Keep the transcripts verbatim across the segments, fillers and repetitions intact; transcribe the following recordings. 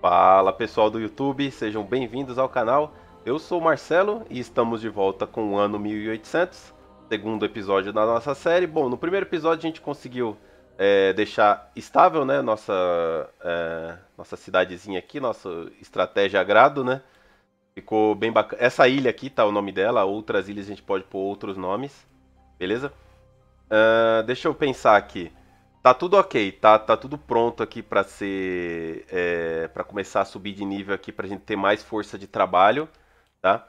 Fala pessoal do YouTube, sejam bem-vindos ao canal. Eu sou o Marcelo e estamos de volta com o Ano mil e oitocentos, segundo episódio da nossa série. Bom, no primeiro episódio a gente conseguiu é, deixar estável, né, nossa, é, nossa cidadezinha aqui, nossa estratégia agrado, né? Ficou bem bacana. Essa ilha aqui tá o nome dela, outras ilhas a gente pode pôr outros nomes, beleza? Uh, deixa eu pensar aqui. Tá tudo ok, tá, tá tudo pronto aqui pra ser, é, pra começar a subir de nível aqui, pra gente ter mais força de trabalho, tá?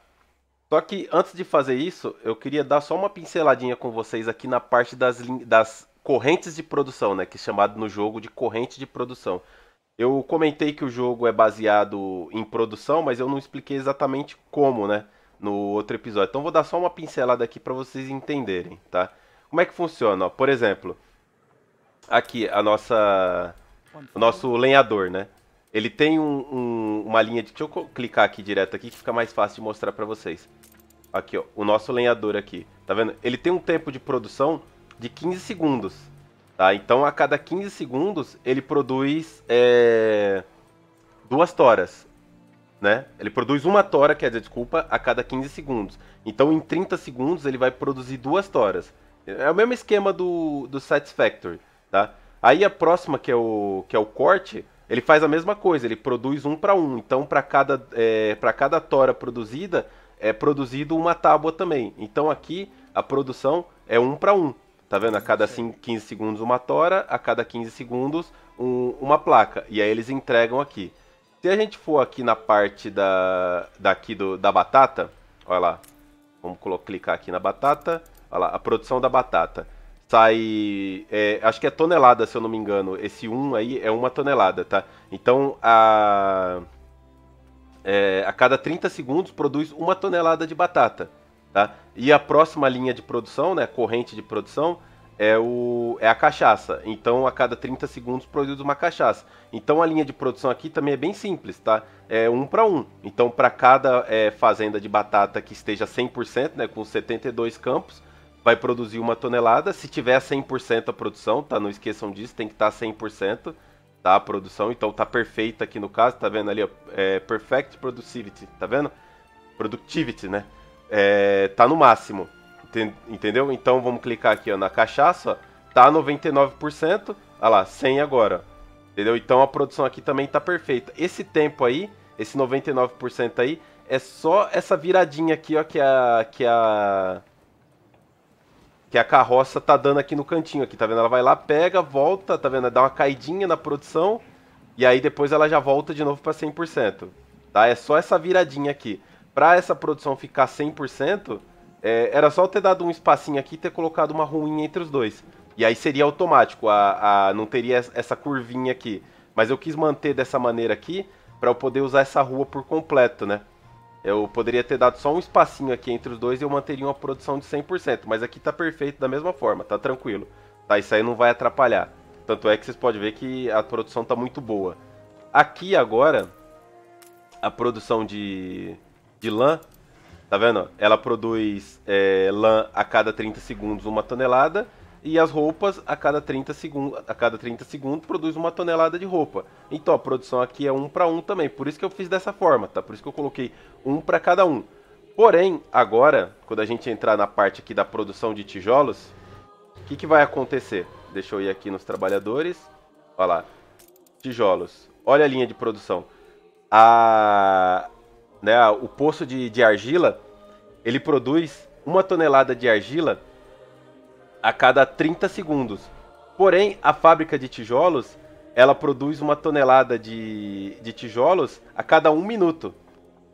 Só que antes de fazer isso, eu queria dar só uma pinceladinha com vocês aqui na parte das, das correntes de produção, né? Que é chamado no jogo de corrente de produção. Eu comentei que o jogo é baseado em produção, mas eu não expliquei exatamente como, né? No outro episódio. Então vou dar só uma pincelada aqui pra vocês entenderem, tá? Como é que funciona, ó? Por exemplo... Aqui, a nossa, o nosso lenhador, né? Ele tem um, um, uma linha de... Deixa eu clicar aqui direto aqui, que fica mais fácil de mostrar pra vocês. Aqui, ó, o nosso lenhador aqui, tá vendo? Ele tem um tempo de produção de quinze segundos, tá? Então, a cada quinze segundos, ele produz é, duas toras, né? Ele produz uma tora, quer dizer, desculpa, a cada quinze segundos. Então, em trinta segundos, ele vai produzir duas toras. É o mesmo esquema do, do Satisfactory. Tá? Aí a próxima, que é, o, que é o corte, ele faz a mesma coisa, ele produz um para um. Então, para cada, é, para cada tora produzida, é produzido uma tábua também. Então, aqui, a produção é um para um. Tá vendo? A cada quinze segundos uma tora, a cada quinze segundos um, uma placa. E aí eles entregam aqui. Se a gente for aqui na parte da, daqui do, da batata, olha lá, vamos clicar aqui na batata, olha lá, a produção da batata. Sai, é, acho que é tonelada, se eu não me engano. Esse um aí é uma tonelada, tá? Então, a, é, a cada trinta segundos produz uma tonelada de batata, tá? E a próxima linha de produção, né, corrente de produção, é, o, é a cachaça. Então, a cada trinta segundos produz uma cachaça. Então, a linha de produção aqui também é bem simples, tá? É um para um. Então, para cada é, fazenda de batata que esteja cem por cento, né, com setenta e dois campos, vai produzir uma tonelada. Se tiver cem por cento a produção, tá? Não esqueçam disso, tem que estar cem por cento, tá? A produção, então tá perfeita aqui no caso, tá vendo ali, ó, é, perfect productivity, tá vendo? Productivity, né? É, tá no máximo, entendeu? Então vamos clicar aqui, ó, na cachaça, ó, tá noventa e nove por cento, olha lá, cem agora, entendeu? Então a produção aqui também tá perfeita. Esse tempo aí, esse noventa e nove por cento aí, é só essa viradinha aqui, ó, que a... Que a que a carroça tá dando aqui no cantinho, aqui, tá vendo? Ela vai lá, pega, volta, tá vendo? Dá uma caidinha na produção, e aí depois ela já volta de novo para cem por cento, tá? É só essa viradinha aqui. Para essa produção ficar cem por cento, é, era só ter dado um espacinho aqui e ter colocado uma ruinha entre os dois. E aí seria automático, a, a, não teria essa curvinha aqui. Mas eu quis manter dessa maneira aqui, para eu poder usar essa rua por completo, né? Eu poderia ter dado só um espacinho aqui entre os dois e eu manteria uma produção de cem por cento. Mas aqui tá perfeito da mesma forma, tá tranquilo. Tá, isso aí não vai atrapalhar. Tanto é que vocês podem ver que a produção tá muito boa. Aqui agora, a produção de, de lã, tá vendo? Ela produz é, lã a cada trinta segundos uma tonelada. E as roupas a cada trinta segundos, a cada trinta segundos produz uma tonelada de roupa. Então a produção aqui é um para um também. Por isso que eu fiz dessa forma, tá? Por isso que eu coloquei um para cada um. Porém, agora, quando a gente entrar na parte aqui da produção de tijolos, o que, que vai acontecer? Deixa eu ir aqui nos trabalhadores. Olha lá. Tijolos. Olha a linha de produção. A, né, o poço de, de argila, ele produz uma tonelada de argila a cada trinta segundos. Porém, a fábrica de tijolos, ela produz uma tonelada de, de tijolos a cada um minuto,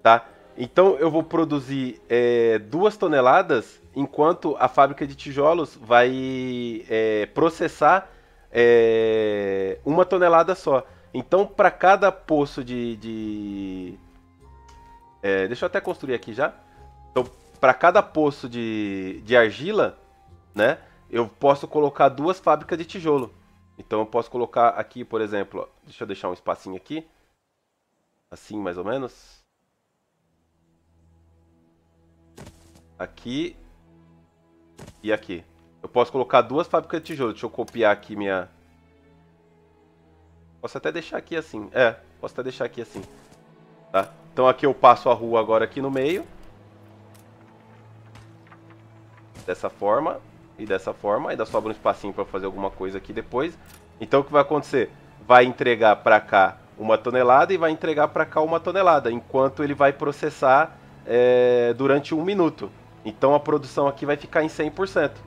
tá? Então, eu vou produzir é, duas toneladas, enquanto a fábrica de tijolos vai é, processar é, uma tonelada só. Então, para cada poço de... de é, deixa eu até construir aqui já. Então, para cada poço de, de argila, né? Eu posso colocar duas fábricas de tijolo. Então eu posso colocar aqui, por exemplo, ó, deixa eu deixar um espacinho aqui, assim mais ou menos. Aqui e aqui. Eu posso colocar duas fábricas de tijolo. Deixa eu copiar aqui minha... Posso até deixar aqui assim, é. Posso até deixar aqui assim, tá? Então aqui eu passo a rua agora aqui no meio. Dessa forma e dessa forma. Ainda sobra um espacinho para fazer alguma coisa aqui depois. Então o que vai acontecer? Vai entregar para cá uma tonelada e vai entregar para cá uma tonelada. Enquanto ele vai processar é, durante um minuto. Então a produção aqui vai ficar em cem por cento.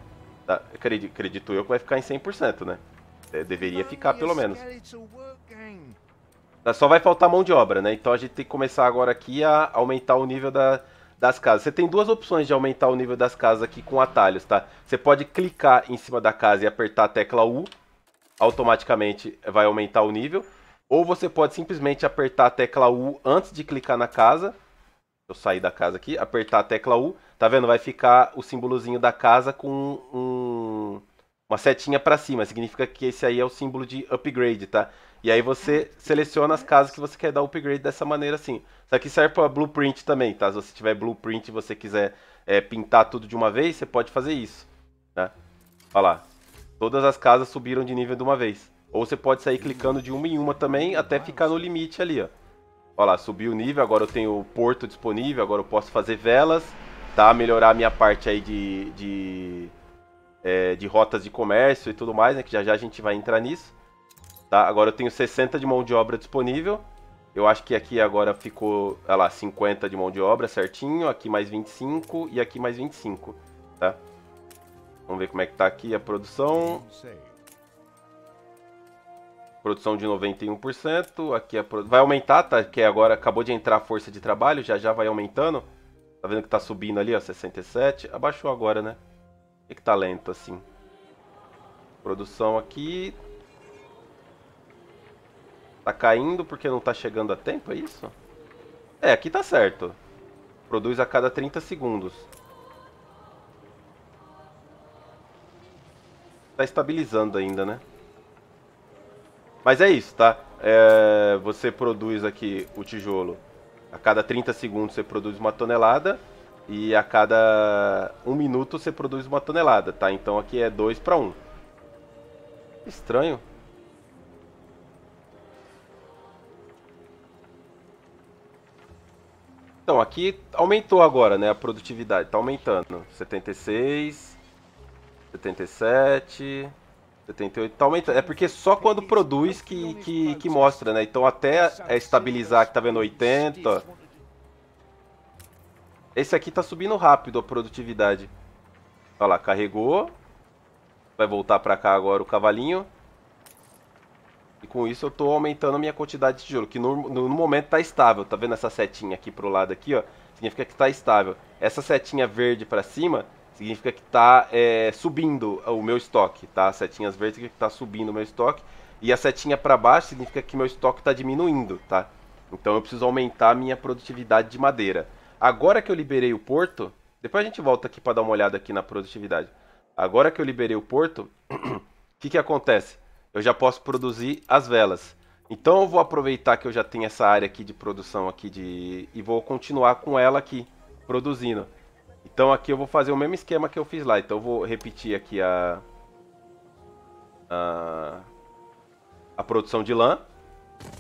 Tá? Acredito, acredito eu que vai ficar em cem por cento, né? É, deveria ficar pelo menos. Só vai faltar mão de obra, né? Então a gente tem que começar agora aqui a aumentar o nível da, das casas. Você tem duas opções de aumentar o nível das casas aqui com atalhos, tá? Você pode clicar em cima da casa e apertar a tecla U. Automaticamente vai aumentar o nível. Ou você pode simplesmente apertar a tecla U antes de clicar na casa. Eu saí da casa aqui, apertar a tecla U. Tá vendo? Vai ficar o símbolozinho da casa com um, uma setinha pra cima. Significa que esse aí é o símbolo de upgrade, tá? E aí você seleciona as casas que você quer dar upgrade dessa maneira assim. Isso aqui serve pra blueprint também, tá? Se você tiver blueprint e você quiser é, pintar tudo de uma vez, você pode fazer isso, né? Olha lá. Todas as casas subiram de nível de uma vez. Ou você pode sair clicando de uma em uma também até ficar no limite ali, ó. Olha lá, subiu o nível, agora eu tenho o porto disponível, agora eu posso fazer velas, tá? Melhorar a minha parte aí de, de, é, de rotas de comércio e tudo mais, né? Que já já a gente vai entrar nisso, tá? Agora eu tenho sessenta de mão de obra disponível. Eu acho que aqui agora ficou, olha lá, cinquenta de mão de obra certinho, aqui mais vinte e cinco e aqui mais vinte e cinco, tá? Vamos ver como é que tá aqui a produção. Produção de noventa e um por cento, aqui a produ... vai aumentar, tá? Que agora acabou de entrar a força de trabalho, já já vai aumentando. Tá vendo que tá subindo ali, ó, sessenta e sete, abaixou agora, né? Por que que tá lento assim? Produção aqui tá caindo porque não tá chegando a tempo, é isso? É, aqui tá certo. Produz a cada trinta segundos. Tá estabilizando ainda, né? Mas é isso, tá? É, você produz aqui o tijolo. A cada trinta segundos você produz uma tonelada. E a cada um minuto você produz uma tonelada, tá? Então aqui é dois para um. Estranho. Então aqui aumentou agora, né? A produtividade tá aumentando. setenta e seis, setenta e sete... setenta e oito, tá aumentando. É porque só quando produz que, que, que mostra, né? Então até é estabilizar, que tá vendo oitenta. Esse aqui tá subindo rápido a produtividade. Olha lá, carregou. Vai voltar pra cá agora o cavalinho. E com isso eu tô aumentando a minha quantidade de tijolo, que no, no, no momento tá estável. Tá vendo essa setinha aqui pro lado aqui, ó? Significa que tá estável. Essa setinha verde pra cima... significa que tá é, subindo o meu estoque, tá? As setinhas verdes significa que tá subindo o meu estoque. E a setinha para baixo significa que meu estoque tá diminuindo, tá? Então eu preciso aumentar a minha produtividade de madeira. Agora que eu liberei o porto... depois a gente volta aqui para dar uma olhada aqui na produtividade. Agora que eu liberei o porto, o que que acontece? Eu já posso produzir as velas. Então eu vou aproveitar que eu já tenho essa área aqui de produção aqui de... e vou continuar com ela aqui, produzindo. Então aqui eu vou fazer o mesmo esquema que eu fiz lá. Então eu vou repetir aqui a, a, a produção de lã,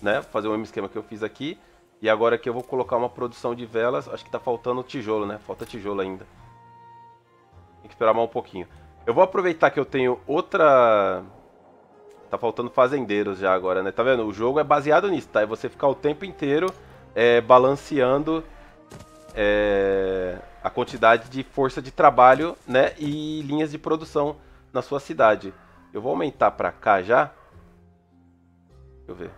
né? Vou fazer o mesmo esquema que eu fiz aqui. E agora aqui eu vou colocar uma produção de velas. Acho que tá faltando tijolo, né? Falta tijolo ainda. Tem que esperar mais um pouquinho. Eu vou aproveitar que eu tenho outra... tá faltando fazendeiros já agora, né? Tá vendo? O jogo é baseado nisso, tá? É você ficar o tempo inteiro é, balanceando... É, a quantidade de força de trabalho, né, e linhas de produção na sua cidade. Eu vou aumentar para cá já. Deixa eu ver.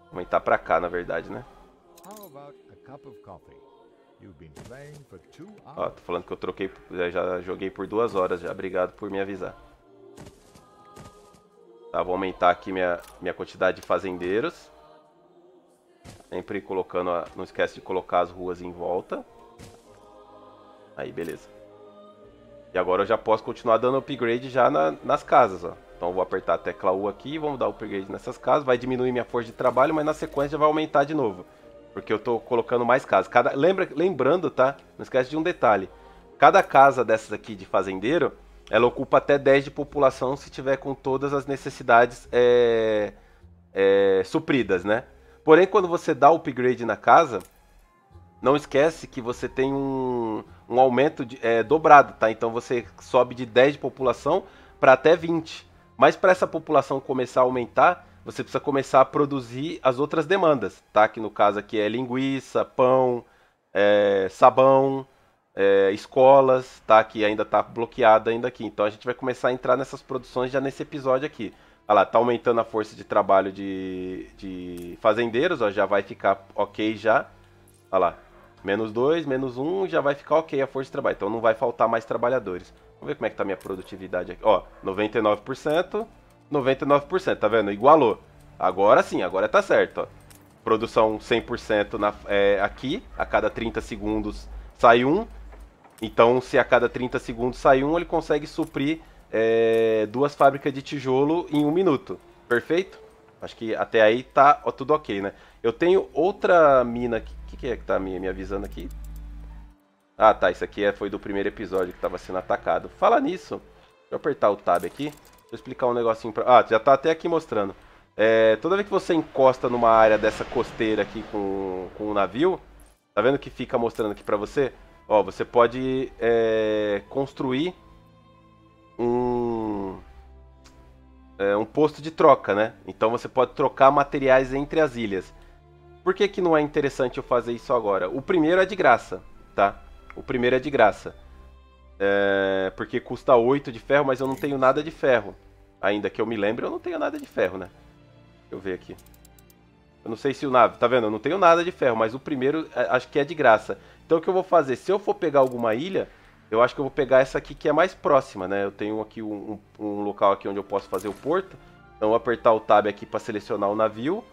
Vou aumentar para cá, na verdade, né? Ó, tô falando que eu troquei, já joguei por duas horas já. Obrigado por me avisar. Tá, vou aumentar aqui minha minha quantidade de fazendeiros. Sempre colocando, a... não esquece de colocar as ruas em volta. Aí, beleza. E agora eu já posso continuar dando upgrade já na... nas casas, ó. Então eu vou apertar a tecla U aqui, vamos dar upgrade nessas casas. Vai diminuir minha força de trabalho, mas na sequência já vai aumentar de novo. Porque eu tô colocando mais casas. Cada... Lembra... Lembrando, tá? Não esquece de um detalhe. Cada casa dessas aqui de fazendeiro, ela ocupa até dez de população se tiver com todas as necessidades, é... é, supridas, né? Porém, quando você dá o upgrade na casa, não esquece que você tem um, um aumento de, é, dobrado, tá? Então você sobe de dez de população para até vinte. Mas para essa população começar a aumentar, você precisa começar a produzir as outras demandas, tá? Que no caso aqui é linguiça, pão, é, sabão, é, escolas, tá? Que ainda tá bloqueada ainda aqui. Então a gente vai começar a entrar nessas produções já nesse episódio aqui. Olha lá, tá aumentando a força de trabalho de, de fazendeiros, ó, já vai ficar ok já. Olha lá, menos dois, menos um, já vai ficar ok a força de trabalho. Então não vai faltar mais trabalhadores. Vamos ver como é que tá a minha produtividade aqui. Ó, noventa e nove por cento, noventa e nove por cento, tá vendo? Igualou. Agora sim, agora tá certo, ó. Produção cem por cento na, é, aqui, a cada trinta segundos sai um. Então, se a cada trinta segundos sai um, ele consegue suprir é, duas fábricas de tijolo em um minuto. Perfeito? Acho que até aí tá ó, tudo ok, né? Eu tenho outra mina aqui. O que, que é que tá me, me avisando aqui? Ah, tá. Isso aqui é, foi do primeiro episódio que tava sendo atacado. Fala nisso. Deixa eu apertar o tab aqui. Deixa eu explicar um negocinho pra... Ah, já tá até aqui mostrando. É, toda vez que você encosta numa área dessa costeira aqui com, com um navio, tá vendo que fica mostrando aqui pra você? Ó, você pode é, construir um... É um posto de troca, né? Então você pode trocar materiais entre as ilhas. Por que que não é interessante eu fazer isso agora? O primeiro é de graça, tá? O primeiro é de graça. É... Porque custa oito de ferro, mas eu não tenho nada de ferro. Ainda que eu me lembre, eu não tenho nada de ferro, né? Deixa eu ver aqui. Eu não sei se o navio... Tá vendo? Eu não tenho nada de ferro, mas o primeiro é... acho que é de graça. Então o que eu vou fazer? Se eu for pegar alguma ilha... Eu acho que eu vou pegar essa aqui que é mais próxima, né? Eu tenho aqui um, um, um local aqui onde eu posso fazer o porto. Então eu vou apertar o tab aqui para selecionar o navio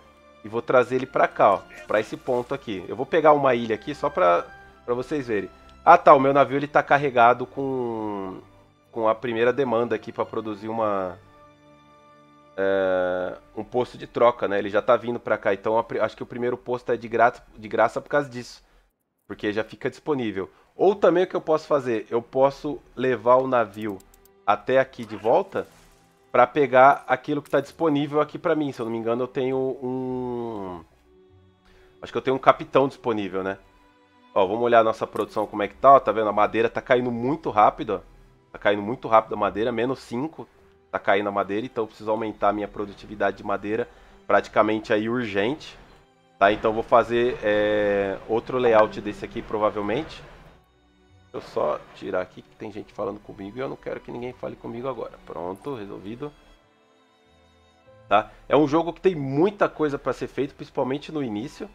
e vou trazer ele para cá, ó, para esse ponto aqui. Eu vou pegar uma ilha aqui só para para vocês verem. Ah, tá, o meu navio ele tá carregado com com a primeira demanda aqui para produzir uma é, um posto de troca, né? Ele já tá vindo para cá, então acho que o primeiro posto é de graça, de graça por causa disso, porque já fica disponível. Ou também o que eu posso fazer? Eu posso levar o navio até aqui de volta para pegar aquilo que está disponível aqui para mim. Se eu não me engano, eu tenho um... Acho que eu tenho um capitão disponível, né? Ó, vamos olhar a nossa produção como é que tá. Ó, tá vendo? A madeira tá caindo muito rápido. Ó. Tá caindo muito rápido a madeira. Menos cinco tá caindo a madeira. Então eu preciso aumentar a minha produtividade de madeira praticamente aí urgente. Tá? Então eu vou fazer é... outro layout desse aqui provavelmente. Eu só tirar aqui que tem gente falando comigo e eu não quero que ninguém fale comigo agora. Pronto, resolvido. Tá? É um jogo que tem muita coisa para ser feito, principalmente no início,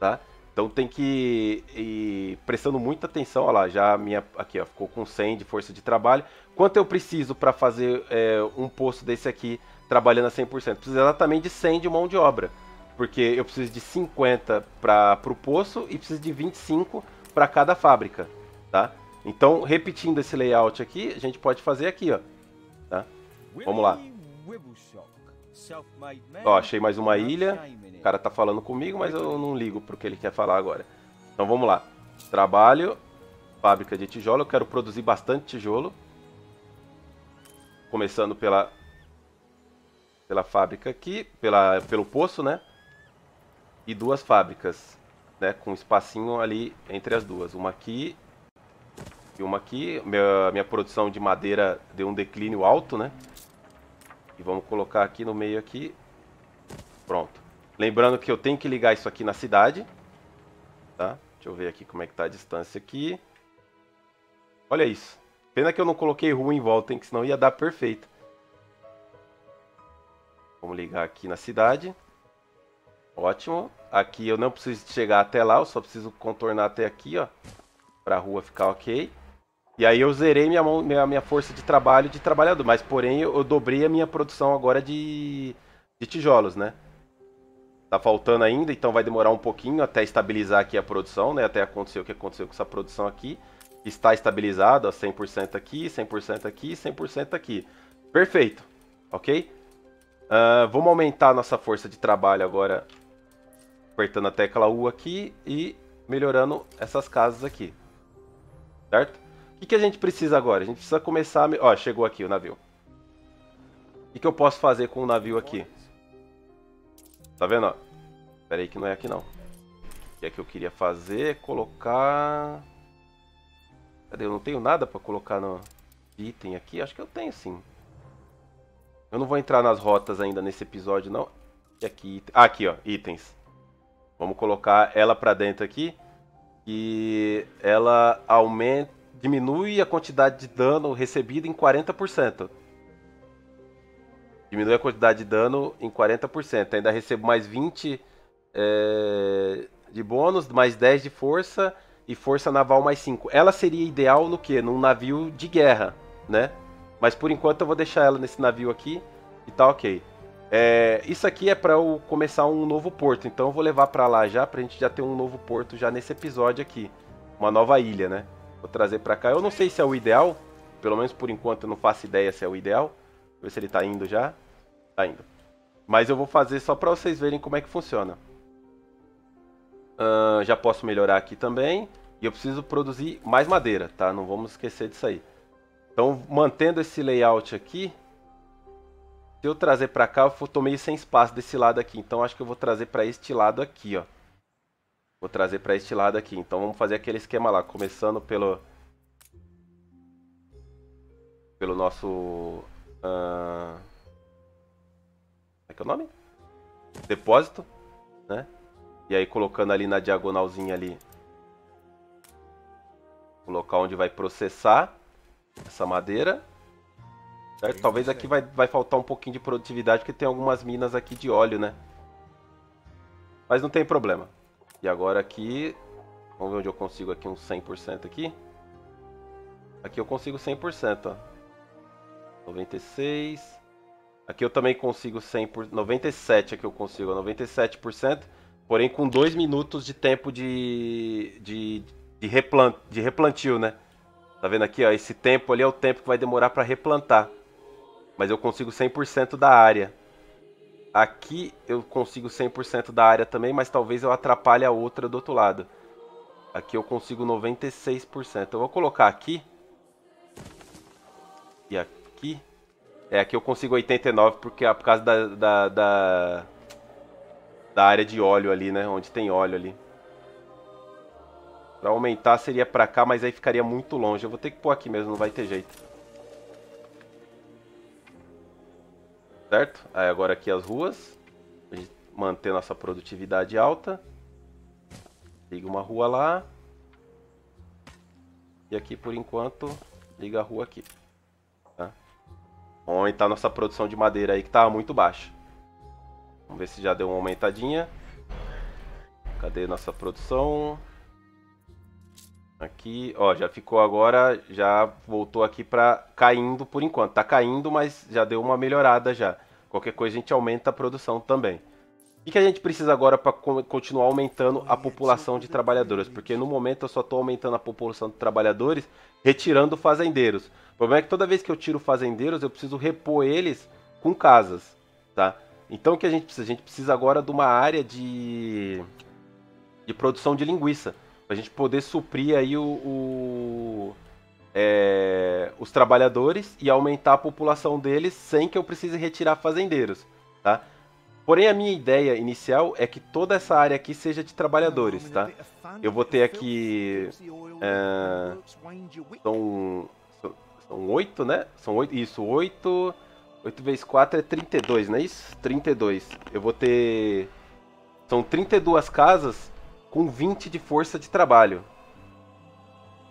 tá? Então tem que ir prestando muita atenção. Olha lá, já minha aqui ó, ficou com cem de força de trabalho. Quanto eu preciso para fazer é, um posto desse aqui trabalhando a cem por cento? Preciso exatamente de cem de mão de obra, porque eu preciso de cinquenta para pro poço e preciso de vinte e cinco para cada fábrica. Tá? Então, repetindo esse layout aqui, a gente pode fazer aqui, ó. Tá? Vamos lá. Ó, achei mais uma ilha. O cara tá falando comigo, mas eu não ligo pro que ele quer falar agora. Então, vamos lá. Trabalho, fábrica de tijolo. Eu quero produzir bastante tijolo. Começando pela, pela fábrica aqui, pela, pelo poço, né? E duas fábricas, né? Com um espacinho ali entre as duas. Uma aqui... E uma aqui, minha, minha produção de madeira deu um declínio alto, né? E vamos colocar aqui no meio aqui. Pronto. Lembrando que eu tenho que ligar isso aqui na cidade. Tá? Deixa eu ver aqui como é que tá a distância aqui. Olha isso. Pena que eu não coloquei rua em volta, hein? Que senão ia dar perfeito. Vamos ligar aqui na cidade. Ótimo. Aqui eu não preciso chegar até lá, eu só preciso contornar até aqui, ó. Pra rua ficar ok. E aí eu zerei minha, mão, minha, minha força de trabalho de trabalhador. Mas, porém, eu dobrei a minha produção agora de, de tijolos, né? Tá faltando ainda, então vai demorar um pouquinho até estabilizar aqui a produção, né? Até acontecer o que aconteceu com essa produção aqui. Está estabilizado, ó, cem por cento aqui, cem por cento aqui, cem por cento aqui. Perfeito, ok? Uh, vamos aumentar a nossa força de trabalho agora, apertando a tecla U aqui e melhorando essas casas aqui. Certo? O que, que a gente precisa agora? A gente precisa começar a... Ó, chegou aqui o navio. O que, que eu posso fazer com o navio aqui? Tá vendo, ó? Pera aí que não é aqui, não. O que é que eu queria fazer é colocar... Cadê? Eu não tenho nada pra colocar no item aqui? Acho que eu tenho, sim. Eu não vou entrar nas rotas ainda nesse episódio, não. E aqui... Ah, aqui, ó. Itens. Vamos colocar ela pra dentro aqui. E ela aumenta... Diminui a quantidade de dano recebido em quarenta por cento. Diminui a quantidade de dano em quarenta por cento. Ainda recebo mais vinte é, de bônus, mais dez de força e força naval mais cinco. Ela seria ideal no quê? Num navio de guerra, né? Mas por enquanto eu vou deixar ela nesse navio aqui e tá ok. É, isso aqui é pra eu começar um novo porto, então eu vou levar pra lá já, pra gente já ter um novo porto já nesse episódio aqui. Uma nova ilha, né? Vou trazer pra cá. Eu não sei se é o ideal, pelo menos por enquanto eu não faço ideia se é o ideal. Deixa eu ver se ele tá indo já. Tá indo. Mas eu vou fazer só pra vocês verem como é que funciona. Uh, já posso melhorar aqui também. E eu preciso produzir mais madeira, tá? Não vamos esquecer disso aí. Então, mantendo esse layout aqui, se eu trazer pra cá, eu tô meio sem espaço desse lado aqui. Então, acho que eu vou trazer pra este lado aqui, ó. Vou trazer para este lado aqui. Então vamos fazer aquele esquema lá, começando pelo pelo nosso uh... como é que é o nome? Depósito, né? E aí colocando ali na diagonalzinha ali o local onde vai processar essa madeira, certo? Talvez aqui vai vai faltar um pouquinho de produtividade porque tem algumas minas aqui de óleo, né? Mas não tem problema. E agora aqui, vamos ver onde eu consigo aqui uns cem por cento aqui. Aqui eu consigo cem por cento, ó. noventa e seis. Aqui eu também consigo cem por cento, noventa e sete aqui eu consigo, ó, noventa e sete por cento. Porém com dois minutos de tempo de, de, de, replant, de replantio, né? Tá vendo aqui, ó, esse tempo ali é o tempo que vai demorar pra replantar. Mas eu consigo cem por cento da área. Aqui eu consigo cem por cento da área também, mas talvez eu atrapalhe a outra do outro lado. Aqui eu consigo noventa e seis por cento. Eu vou colocar aqui. E aqui. É, aqui eu consigo oitenta e nove por cento porque é por causa da, da, da, da área de óleo ali, né? Onde tem óleo ali. Pra aumentar seria pra cá, mas aí ficaria muito longe. Eu vou ter que pôr aqui mesmo, não vai ter jeito. Certo? Aí agora aqui as ruas, a gente manter nossa produtividade alta. Liga uma rua lá. E aqui por enquanto, liga a rua aqui. Tá? Vamos aumentar nossa produção de madeira aí que tá muito baixa. Vamos ver se já deu uma aumentadinha. Cadê nossa produção? Aqui, ó, já ficou agora, já voltou aqui pra caindo por enquanto. Tá caindo, mas já deu uma melhorada já. Qualquer coisa a gente aumenta a produção também. O que a gente precisa agora pra continuar aumentando a população de trabalhadores? Porque no momento eu só tô aumentando a população de trabalhadores, retirando fazendeiros. O problema é que toda vez que eu tiro fazendeiros, eu preciso repor eles com casas, tá? Então o que a gente precisa? A gente precisa agora de uma área de, de produção de linguiça. Pra gente poder suprir aí o, o, é, os trabalhadores e aumentar a população deles sem que eu precise retirar fazendeiros, tá? Porém, a minha ideia inicial é que toda essa área aqui seja de trabalhadores, tá? Eu vou ter aqui... É, são, são, são oito, né? São oito, isso, oito... oito vezes quatro é trinta e dois, não é isso? trinta e dois. Eu vou ter... São trinta e duas casas... com vinte de força de trabalho.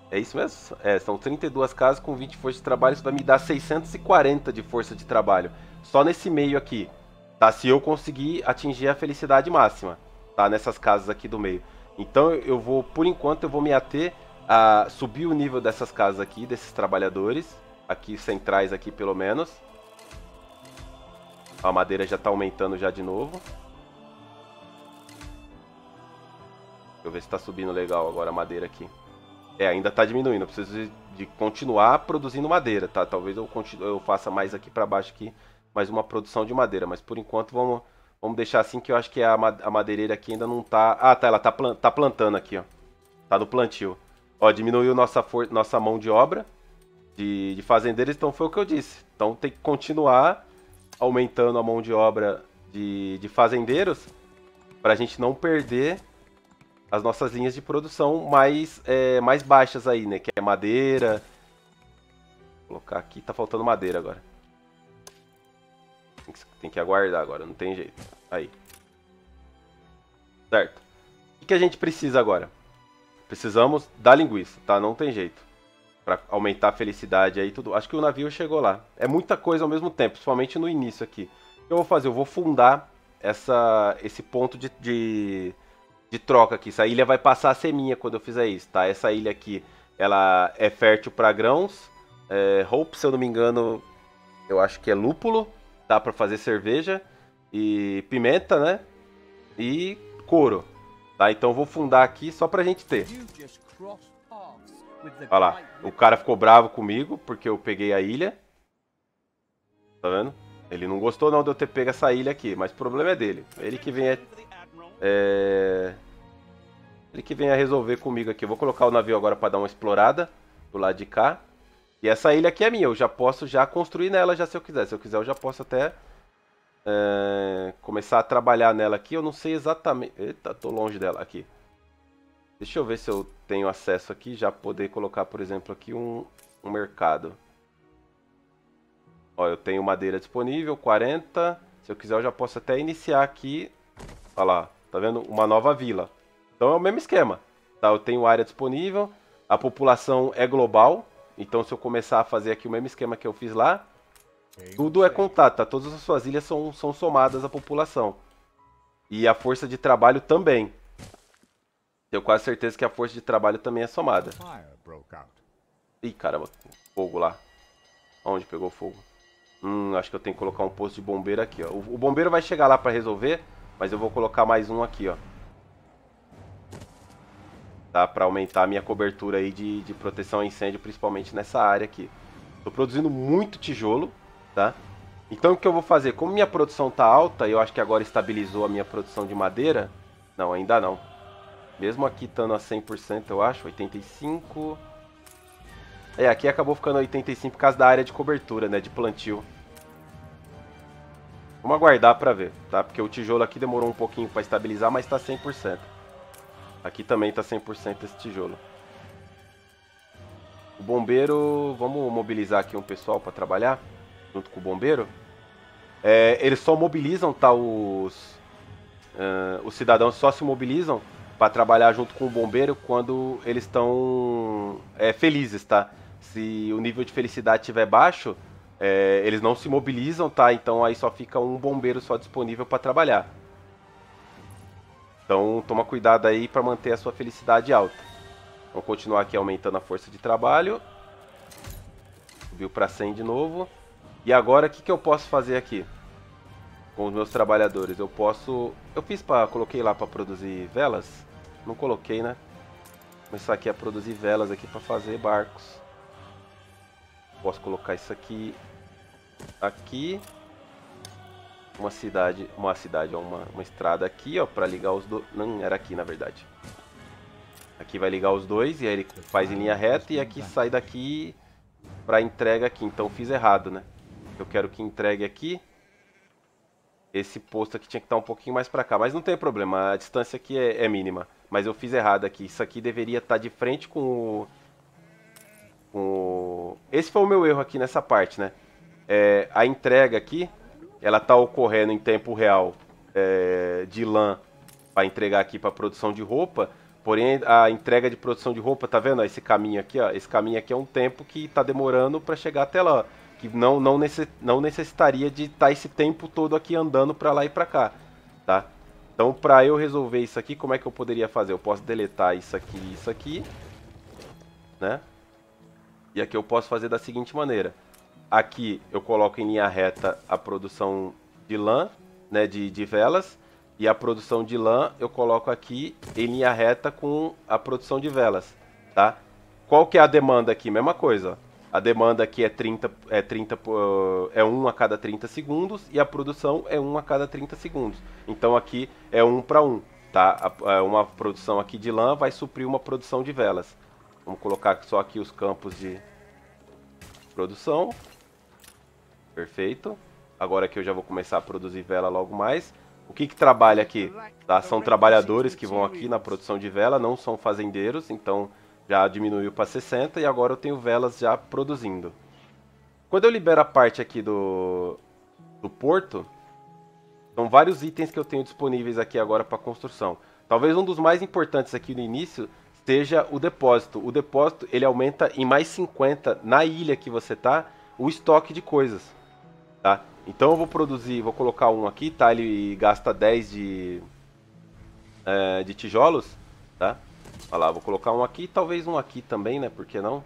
É isso mesmo? É, são trinta e duas casas com vinte de força de trabalho. Isso vai me dar seiscentos e quarenta de força de trabalho. Só nesse meio aqui. Tá? Se eu conseguir atingir a felicidade máxima. Tá? Nessas casas aqui do meio. Então eu vou, por enquanto, eu vou me ater a subir o nível dessas casas aqui. Desses trabalhadores. Aqui, centrais aqui pelo menos. A madeira já tá aumentando já de novo. Deixa eu ver se tá subindo legal agora a madeira aqui. É, ainda tá diminuindo. Eu preciso de, de continuar produzindo madeira, tá? Talvez eu, continue, eu faça mais aqui pra baixo aqui, mais uma produção de madeira. Mas por enquanto vamos, vamos deixar assim que eu acho que a, a madeireira aqui ainda não tá... Ah, tá, ela tá, plant, tá plantando aqui, ó. Tá no plantio. Ó, diminuiu nossa, for, nossa mão de obra de, de fazendeiros, então foi o que eu disse. Então tem que continuar aumentando a mão de obra de, de fazendeiros... para a gente não perder as nossas linhas de produção mais, é, mais baixas aí, né? Que é madeira. Vou colocar aqui, tá faltando madeira agora. Tem que, tem que aguardar agora, não tem jeito. Aí. Certo. O que a gente precisa agora? Precisamos da linguiça, tá? Não tem jeito. Pra aumentar a felicidade aí e tudo. Acho que o navio chegou lá. É muita coisa ao mesmo tempo, principalmente no início aqui. O que eu vou fazer? Eu vou fundar essa, esse ponto de... de... de troca aqui. Essa ilha vai passar a ser minha quando eu fizer isso, tá? Essa ilha aqui, ela é fértil para grãos, é, hope, se eu não me engano, eu acho que é lúpulo, tá? Para fazer cerveja e pimenta, né? E couro, tá? Então eu vou fundar aqui só pra gente ter. Olha lá, o cara ficou bravo comigo porque eu peguei a ilha. Tá vendo? Ele não gostou não de eu ter pego essa ilha aqui, mas o problema é dele. Ele que vem é... É... Ele que vem a resolver comigo aqui. Eu vou colocar o navio agora para dar uma explorada do lado de cá. E essa ilha aqui é minha. Eu já posso já construir nela já se eu quiser. Se eu quiser eu já posso até é... começar a trabalhar nela aqui. Eu não sei exatamente... Eita, tô longe dela aqui. Deixa eu ver se eu tenho acesso aqui. Já poder colocar, por exemplo, aqui um, um mercado. Ó, eu tenho madeira disponível, quarenta. Se eu quiser eu já posso até iniciar aqui. Olha lá. Tá vendo? Uma nova vila. Então é o mesmo esquema, tá? Eu tenho área disponível, a população é global, então se eu começar a fazer aqui o mesmo esquema que eu fiz lá, tudo é contado, tá? Todas as suas ilhas são, são somadas à população. E a força de trabalho também. Tenho quase certeza que a força de trabalho também é somada. Ih, caramba, fogo lá. Onde pegou fogo? Hum, acho que eu tenho que colocar um posto de bombeiro aqui, ó. O, o bombeiro vai chegar lá pra resolver... Mas eu vou colocar mais um aqui, ó. Tá? Pra aumentar a minha cobertura aí de, de proteção a incêndio, principalmente nessa área aqui. Tô produzindo muito tijolo, tá? Então o que eu vou fazer? Como minha produção tá alta, eu acho que agora estabilizou a minha produção de madeira. Não, ainda não. Mesmo aqui estando a cem por cento, eu acho, oitenta e cinco. É, aqui acabou ficando oitenta e cinco por causa da área de cobertura, né? De plantio. Vamos aguardar pra ver, tá? Porque o tijolo aqui demorou um pouquinho pra estabilizar, mas tá cem por cento. Aqui também tá cem por cento esse tijolo. O bombeiro... Vamos mobilizar aqui um pessoal pra trabalhar? Junto com o bombeiro? É, eles só mobilizam, tá? Os, uh, os cidadãos só se mobilizam pra trabalhar junto com o bombeiro quando eles estão é, felizes, tá? Se o nível de felicidade estiver baixo... É, eles não se mobilizam, tá? Então aí só fica um bombeiro só disponível para trabalhar. Então toma cuidado aí para manter a sua felicidade alta. Vamos continuar aqui aumentando a força de trabalho. Subiu para cem de novo. E agora o que, que eu posso fazer aqui com os meus trabalhadores? Eu posso... Eu fiz para... Coloquei lá para produzir velas? Não coloquei, né? Vou começar aqui a produzir velas aqui para fazer barcos. Posso colocar isso aqui, aqui, uma cidade, uma cidade, uma, uma estrada aqui, ó, para ligar os dois, não, era aqui na verdade. Aqui vai ligar os dois e aí ele faz em linha reta e aqui sai daqui para entrega aqui, então fiz errado, né? Eu quero que entregue aqui, esse posto aqui tinha que estar um pouquinho mais para cá, mas não tem problema, a distância aqui é, é mínima, mas eu fiz errado aqui, isso aqui deveria estar de frente com o... Esse foi o meu erro aqui nessa parte, né? É, a entrega aqui, ela tá ocorrendo em tempo real é, de lã para entregar aqui para produção de roupa. Porém, a entrega de produção de roupa, tá vendo? Esse caminho aqui, ó. Esse caminho aqui é um tempo que tá demorando para chegar até lá, ó, que não não, necess, não necessitaria de estar tá esse tempo todo aqui andando para lá e para cá, tá? Então, para eu resolver isso aqui, como é que eu poderia fazer? Eu posso deletar isso aqui, isso aqui, né? E aqui eu posso fazer da seguinte maneira. Aqui eu coloco em linha reta a produção de lã, né, de, de velas. E a produção de lã eu coloco aqui em linha reta com a produção de velas, tá? Qual que é a demanda aqui? Mesma coisa. A demanda aqui é trinta, é trinta, é um a cada trinta segundos e a produção é um a cada trinta segundos. Então aqui é um para um, tá? Uma produção aqui de lã vai suprir uma produção de velas. Vamos colocar só aqui os campos de produção. Perfeito. Agora aqui eu já vou começar a produzir vela logo mais. O que que trabalha aqui? Tá? São trabalhadores que vão aqui na produção de vela, não são fazendeiros, então já diminuiu para sessenta e agora eu tenho velas já produzindo. Quando eu libero a parte aqui do, do porto, são vários itens que eu tenho disponíveis aqui agora para construção. Talvez um dos mais importantes aqui no início seja o depósito. O depósito ele aumenta em mais cinquenta na ilha que você tá, o estoque de coisas. Tá? Então eu vou produzir, vou colocar um aqui, tá? Ele gasta dez de, é, de tijolos, tá? Olha lá, vou colocar um aqui, talvez um aqui também, né? Por que não?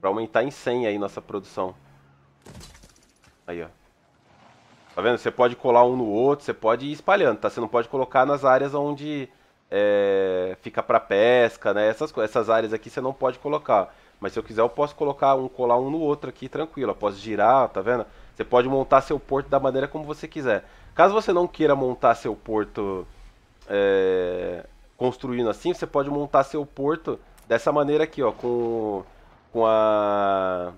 Pra aumentar em cem aí nossa produção. Aí, ó. Tá vendo? Você pode colar um no outro, você pode ir espalhando, tá? Você não pode colocar nas áreas onde é, fica pra pesca, né? Essas, essas áreas aqui você não pode colocar. Mas se eu quiser eu posso colocar um, colar um no outro aqui, tranquilo. Eu posso girar, tá vendo? Você pode montar seu porto da maneira como você quiser. Caso você não queira montar seu porto é, construindo assim, você pode montar seu porto dessa maneira aqui, ó, com, com a...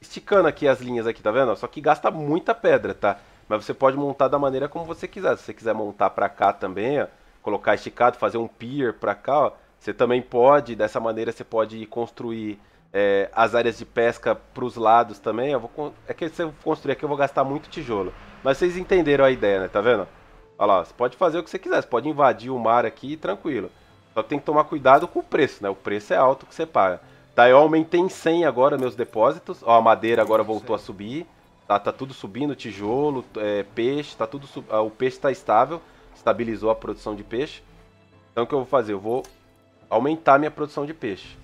esticando aqui as linhas aqui, tá vendo? Só que gasta muita pedra, tá? Mas você pode montar da maneira como você quiser. Se você quiser montar pra cá também, ó, colocar esticado, fazer um pier pra cá, ó. Você também pode, dessa maneira você pode construir é, as áreas de pesca para os lados também. Eu vou, é que se eu construir aqui eu vou gastar muito tijolo. Mas vocês entenderam a ideia, né? Tá vendo? Olha lá, você pode fazer o que você quiser. Você pode invadir o mar aqui, tranquilo. Só que tem que tomar cuidado com o preço, né? O preço é alto que você paga. Tá, eu aumentei em cem agora meus depósitos. Ó, a madeira agora voltou a subir. Tá, tá tudo subindo, tijolo, é, peixe, tá tudo sub... ah, o peixe tá estável. Estabilizou a produção de peixe. Então o que eu vou fazer? Eu vou... aumentar minha produção de peixe.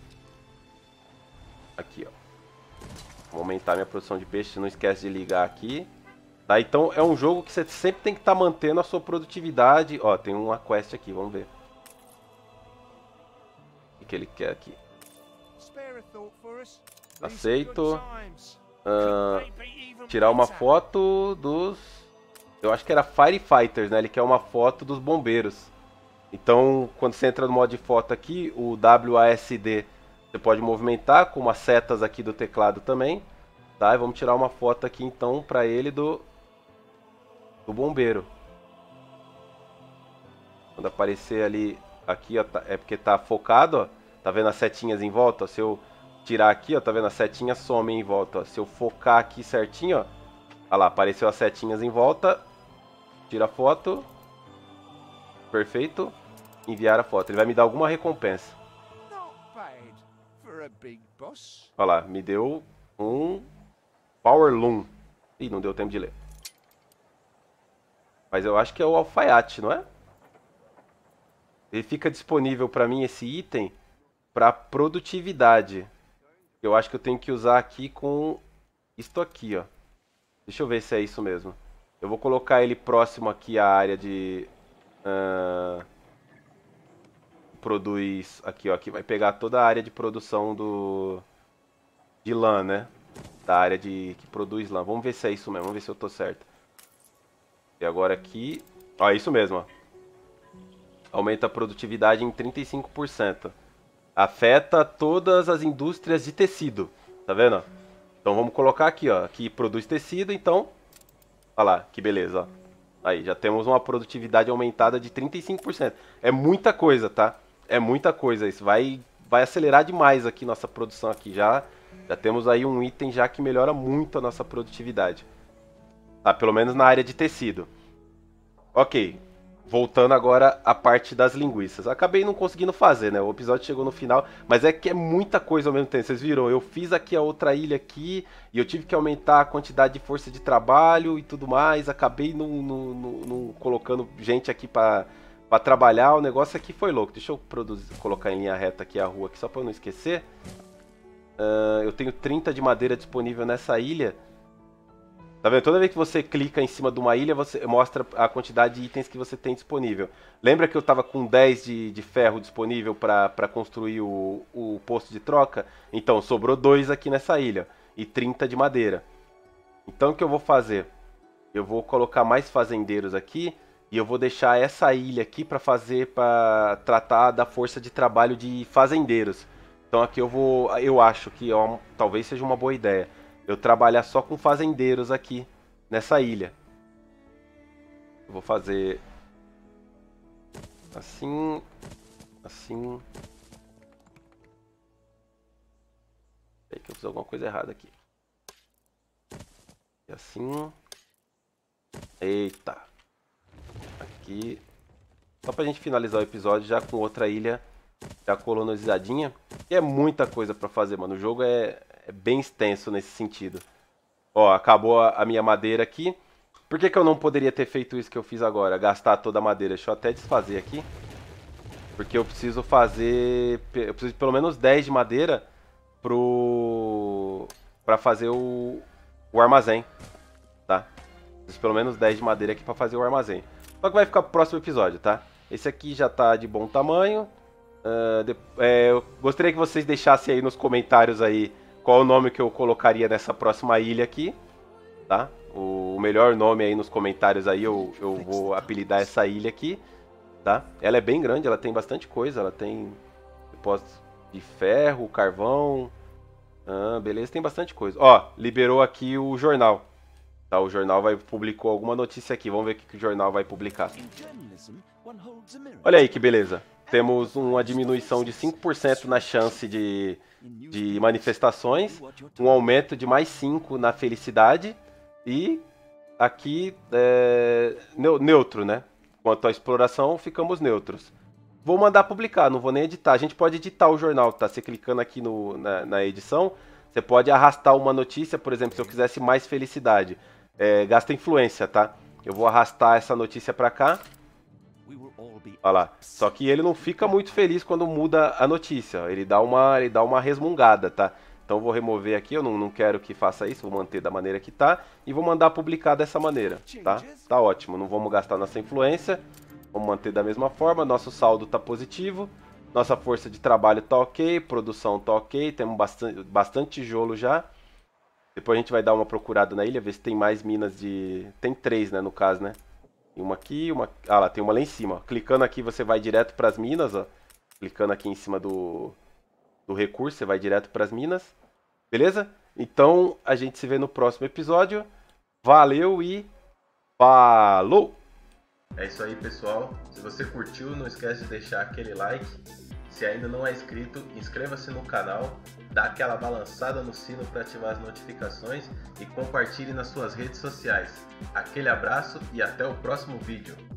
Aqui, ó. Vou aumentar minha produção de peixe. Não esquece de ligar aqui. Tá? Então é um jogo que você sempre tem que estar tá mantendo a sua produtividade. Ó, tem uma quest aqui, vamos ver. O que ele quer aqui? Aceito. Ah, tirar uma foto dos... eu acho que era Firefighters, né? Ele quer uma foto dos bombeiros. Então, quando você entra no modo de foto aqui, o W A S D você pode movimentar com umas setas aqui do teclado também, tá? E vamos tirar uma foto aqui então para ele do do bombeiro. Quando aparecer ali aqui, ó, é porque tá focado, ó. Tá vendo as setinhas em volta? Ó, se eu tirar aqui, ó, tá vendo as setinhas somem em volta, ó. Se eu focar aqui certinho, ó, olha lá, apareceu as setinhas em volta. Tira a foto. Perfeito. Enviar a foto. Ele vai me dar alguma recompensa. Olha lá, me deu um Power Loom. Ih, não deu tempo de ler. Mas eu acho que é o alfaiate, não é? Ele fica disponível pra mim, esse item, pra produtividade. Eu acho que eu tenho que usar aqui com isto aqui, ó. Deixa eu ver se é isso mesmo. Eu vou colocar ele próximo aqui à área de... Uh... produz aqui, ó, que vai pegar toda a área de produção do de lã, né? Da área de que produz lã. Vamos ver se é isso mesmo, vamos ver se eu tô certo. E agora aqui, ó, é isso mesmo, ó. Aumenta a produtividade em trinta e cinco por cento. Afeta todas as indústrias de tecido, tá vendo? Então vamos colocar aqui, ó, que produz tecido, então. Olha lá, que beleza, ó. Aí, já temos uma produtividade aumentada de trinta e cinco por cento. É muita coisa, tá? É muita coisa. Isso vai, vai acelerar demais aqui nossa produção aqui. Já, já temos aí um item já que melhora muito a nossa produtividade. Tá? Pelo menos na área de tecido. Ok. Voltando agora à parte das linguiças. Acabei não conseguindo fazer, né? O episódio chegou no final. Mas é que é muita coisa ao mesmo tempo. Vocês viram? Eu fiz aqui a outra ilha aqui. E eu tive que aumentar a quantidade de força de trabalho e tudo mais. Acabei não, não, não, não colocando gente aqui pra, pra trabalhar. O negócio aqui foi louco. Deixa eu produzir, colocar em linha reta aqui a rua aqui, só pra eu não esquecer. Uh, eu tenho trinta de madeira disponível nessa ilha. Tá vendo? Toda vez que você clica em cima de uma ilha, você mostra a quantidade de itens que você tem disponível. Lembra que eu tava com dez de, de ferro disponível para construir o, o posto de troca? Então, sobrou dois aqui nessa ilha e trinta de madeira. Então, o que eu vou fazer? Eu vou colocar mais fazendeiros aqui e eu vou deixar essa ilha aqui para fazer, para tratar da força de trabalho de fazendeiros. Então, aqui eu vou, eu acho que ó, talvez seja uma boa ideia. Eu trabalhar só com fazendeiros aqui nessa ilha. Eu vou fazer assim, assim. Peraí que eu fiz alguma coisa errada aqui. E assim. Eita. Aqui. Só pra gente finalizar o episódio já com outra ilha já colonizadinha. E é muita coisa pra fazer, mano. O jogo é, é bem extenso nesse sentido. Ó, acabou a minha madeira aqui. Por que que eu não poderia ter feito isso que eu fiz agora? Gastar toda a madeira. Deixa eu até desfazer aqui. Porque eu preciso fazer... Eu preciso de pelo menos dez de madeira pro... pra fazer o, o armazém. Tá? Preciso de pelo menos dez de madeira aqui pra fazer o armazém. Só que vai ficar pro próximo episódio, tá? Esse aqui já tá de bom tamanho. Uh, de... é, eu gostaria que vocês deixassem aí nos comentários aí qual o nome que eu colocaria nessa próxima ilha aqui, tá? O melhor nome aí nos comentários aí eu, eu vou apelidar essa ilha aqui, tá? Ela é bem grande, ela tem bastante coisa, ela tem depósitos de ferro, carvão, ah, beleza, tem bastante coisa. Ó, liberou aqui o jornal, tá? O jornal vai publicou alguma notícia aqui, vamos ver o que o jornal vai publicar. Olha aí que beleza. Temos uma diminuição de cinco por cento na chance de, de manifestações, um aumento de mais cinco por cento na felicidade e aqui é, neutro, né? Quanto à exploração, ficamos neutros. Vou mandar publicar, não vou nem editar. A gente pode editar o jornal, tá? Você clicando aqui no, na, na edição, você pode arrastar uma notícia, por exemplo, se eu quisesse mais felicidade. É, gasta influência, tá? Eu vou arrastar essa notícia pra cá. Olha lá, só que ele não fica muito feliz quando muda a notícia, ele dá uma, ele dá uma resmungada, tá? Então vou remover aqui, eu não, não quero que faça isso, vou manter da maneira que tá e vou mandar publicar dessa maneira, tá? Tá ótimo, não vamos gastar nossa influência, vamos manter da mesma forma, nosso saldo tá positivo, nossa força de trabalho tá ok, produção tá ok, temos bastante, bastante tijolo já. Depois a gente vai dar uma procurada na ilha, ver se tem mais minas de... tem três, né, no caso, né? Uma aqui, uma... Ah lá, tem uma lá em cima. Clicando aqui você vai direto para as minas, ó. Clicando aqui em cima do, do recurso, você vai direto para as minas. Beleza? Então, a gente se vê no próximo episódio. Valeu e falou! É isso aí, pessoal. Se você curtiu, não esquece de deixar aquele like. Se ainda não é inscrito, inscreva-se no canal, dá aquela balançada no sino para ativar as notificações e compartilhe nas suas redes sociais. Aquele abraço e até o próximo vídeo.